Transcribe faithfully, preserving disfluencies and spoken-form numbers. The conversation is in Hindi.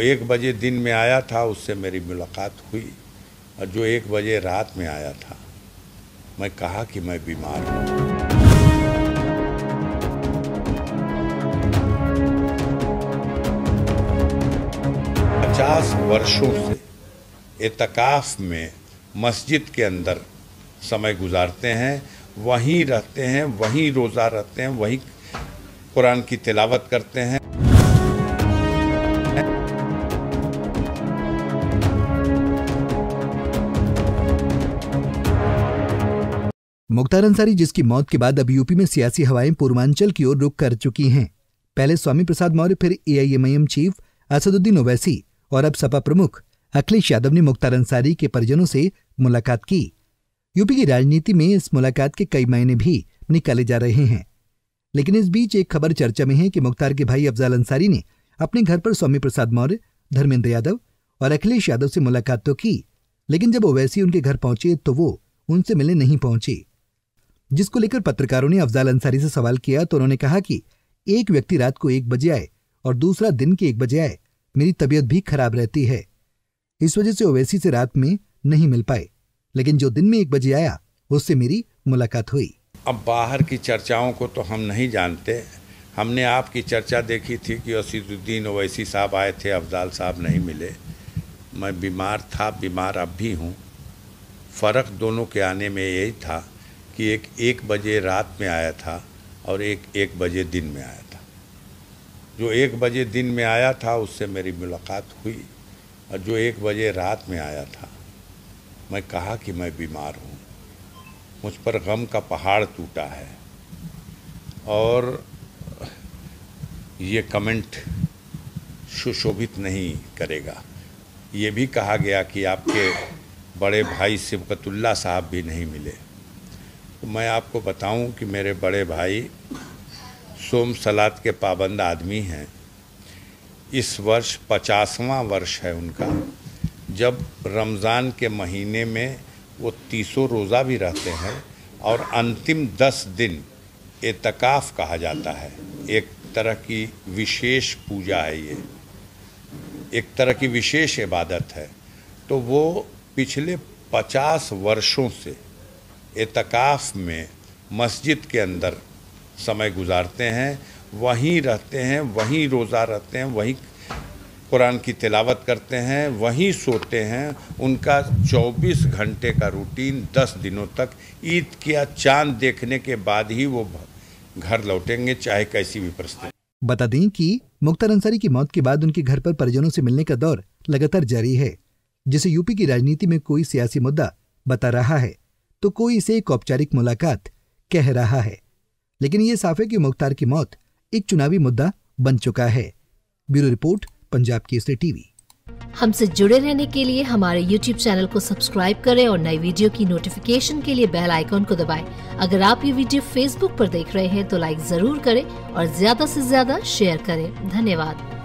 एक बजे दिन में आया था, उससे मेरी मुलाकात हुई और जो एक बजे रात में आया था, मैं कहा कि मैं बीमार हूँ। पचास वर्षों से एतकाफ में मस्जिद के अंदर समय गुजारते हैं, वहीं रहते हैं, वहीं रोज़ा रहते हैं, वहीं कुरान की तिलावत करते हैं। मुख्तार अंसारी जिसकी मौत के बाद अब यूपी में सियासी हवाएं पूर्वांचल की ओर रुख कर चुकी हैं। पहले स्वामी प्रसाद मौर्य, फिर A I M I M chief Asaduddin Owaisi और अब सपा प्रमुख अखिलेश यादव ने मुख्तार अंसारी के परिजनों से मुलाकात की। यूपी की राजनीति में इस मुलाकात के कई मायने भी निकाले जा रहे हैं, लेकिन इस बीच एक खबर चर्चा में है कि मुख्तार के भाई अफजल अंसारी ने अपने घर पर स्वामी प्रसाद मौर्य, धर्मेंद्र यादव और अखिलेश यादव से मुलाकात तो की, लेकिन जब ओवैसी उनके घर पहुंचे तो वो उनसे मिलने नहीं पहुंचे, जिसको लेकर पत्रकारों ने अफजल अंसारी से सवाल किया तो उन्होंने कहा कि एक व्यक्ति रात को एक बजे आए और दूसरा दिन के एक बजे आए, मेरी तबीयत भी खराब रहती है। इस वजह से ओवैसी से रात में नहीं मिल पाए, लेकिन जो दिन में एक बजे आया उससे मेरी मुलाकात हुई। अब बाहर की चर्चाओं को तो हम नहीं जानते, हमने आपकी चर्चा देखी थी कि असदुद्दीन ओवैसी साहब आए थे, अफजल साहब नहीं मिले। मैं बीमार था, बीमार अब भी हूँ। फ़र्क दोनों के आने में यही था कि एक एक बजे रात में आया था और एक एक बजे दिन में आया था। जो एक बजे दिन में आया था, उससे मेरी मुलाकात हुई और जो एक बजे रात में आया था, मैं कहा कि मैं बीमार हूँ, मुझ पर गम का पहाड़ टूटा है। और ये कमेंट सुशोभित नहीं करेगा। ये भी कहा गया कि आपके बड़े भाई सिफतुल्लाह साहब भी नहीं मिले। मैं आपको बताऊं कि मेरे बड़े भाई सोम सलात के पाबंद आदमी हैं। इस वर्ष पचासवां वर्ष है उनका। जब रमज़ान के महीने में वो तीसों रोज़ा भी रहते हैं और अंतिम दस दिन एतकाफ़ कहा जाता है, एक तरह की विशेष पूजा है, ये एक तरह की विशेष इबादत है। तो वो पिछले पचास वर्षों से एतकाफ़ में मस्जिद के अंदर समय गुजारते हैं, वहीं रहते हैं, वहीं रोज़ा रहते हैं, वहीं कुरान की तिलावत करते हैं, वहीं सोते हैं। उनका चौबीस घंटे का रूटीन दस दिनों तक, ईद किया चांद देखने के बाद ही वो घर लौटेंगे, चाहे कैसी भी परिस्थिति। बता दें कि मुख्तार अंसारी की मौत के बाद उनके घर पर परिजनों से मिलने का दौर लगातार जारी है, जिसे यूपी की राजनीति में कोई सियासी मुद्दा बता रहा है तो कोई इसे एक औपचारिक मुलाकात कह रहा है। लेकिन ये साफ है कि मुख्तार की मौत एक चुनावी मुद्दा बन चुका है। Bureau report, Punjab Kesari TV. हमसे जुड़े रहने के लिए हमारे यूट्यूब चैनल को सब्सक्राइब करें और नई वीडियो की नोटिफिकेशन के लिए बेल आइकॉन को दबाएं। अगर आप ये वीडियो फेसबुक पर देख रहे हैं तो लाइक जरूर करें और ज्यादा से ज्यादा शेयर करें। धन्यवाद।